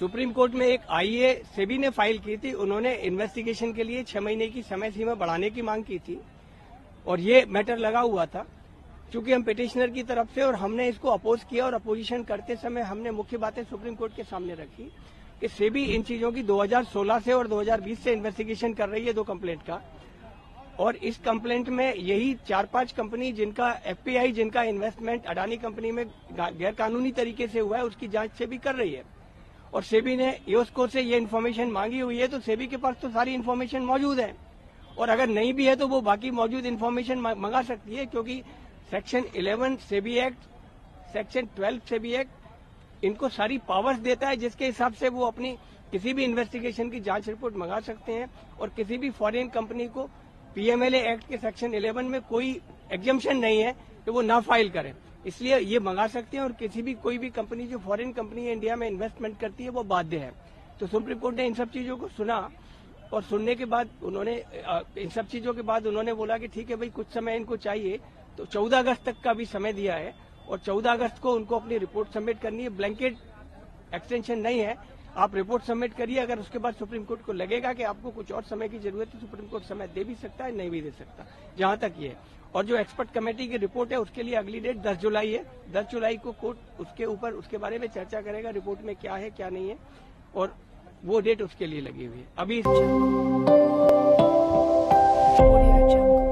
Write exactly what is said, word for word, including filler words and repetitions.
Supreme court में एक आईए सेबी ने फाइल की थी, उन्होंने इन्वेस्टिगेशन के लिए छह महीने की समय सीमा बढ़ाने की मांग की थी और ये मैटर लगा हुआ था। चूंकि हम पिटिशनर की तरफ से और हमने इसको अपोज किया और अपोजिशन करते समय हमने मुख्य बातें सुप्रीम कोर्ट के सामने रखी कि सेबी इन चीजों की दो हज़ार सोलह से और दो हज़ार बीस से इन्वेस्टिगेशन कर रही है दो कंप्लेंट का, और इस कंप्लेंट में यही चार पांच कंपनी जिनका एफपीआई जिनका इन्वेस्टमेंट अडानी कंपनी में गैरकानूनी तरीके से हुआ है उसकी जांच सेबी कर रही है और सेबी ने यूएसको से ये इन्फॉर्मेशन मांगी हुई है। तो सेबी के पास तो सारी इन्फॉर्मेशन मौजूद है और अगर नहीं भी है तो वो बाकी मौजूद इन्फॉर्मेशन मंगा सकती है, क्योंकि सेक्शन ग्यारह सेबी एक्ट, सेक्शन बारह सेबी एक्ट इनको सारी पावर्स देता है जिसके हिसाब से वो अपनी किसी भी इन्वेस्टिगेशन की जांच रिपोर्ट मंगा सकते हैं और किसी भी फॉरेन कंपनी को पीएमएलए एक्ट के सेक्शन ग्यारह में कोई एग्जम्पशन नहीं है कि वो ना फाइल करें, इसलिए ये मंगा सकते हैं। और किसी भी कोई भी कंपनी जो फॉरेन कंपनी है इंडिया में इन्वेस्टमेंट करती है वो बाध्य है। तो सुप्रीम कोर्ट ने इन सब चीजों को सुना और सुनने के बाद उन्होंने इन सब चीजों के बाद उन्होंने बोला कि ठीक है भाई, कुछ समय इनको चाहिए, तो चौदह अगस्त तक का भी समय दिया है और चौदह अगस्त को उनको अपनी रिपोर्ट सबमिट करनी है। ब्लैंकेट एक्सटेंशन नहीं है, आप रिपोर्ट सबमिट करिए। अगर उसके बाद सुप्रीम कोर्ट को लगेगा कि आपको कुछ और समय की जरूरत है, सुप्रीम कोर्ट समय दे भी सकता है, नहीं भी दे सकता, जहां तक ये। और जो एक्सपर्ट कमेटी की रिपोर्ट है उसके लिए अगली डेट दस जुलाई है। दस जुलाई को कोर्ट उसके ऊपर उसके बारे में चर्चा करेगा, रिपोर्ट में क्या है क्या नहीं है, और वो डेट उसके लिए लगी हुई है अभी।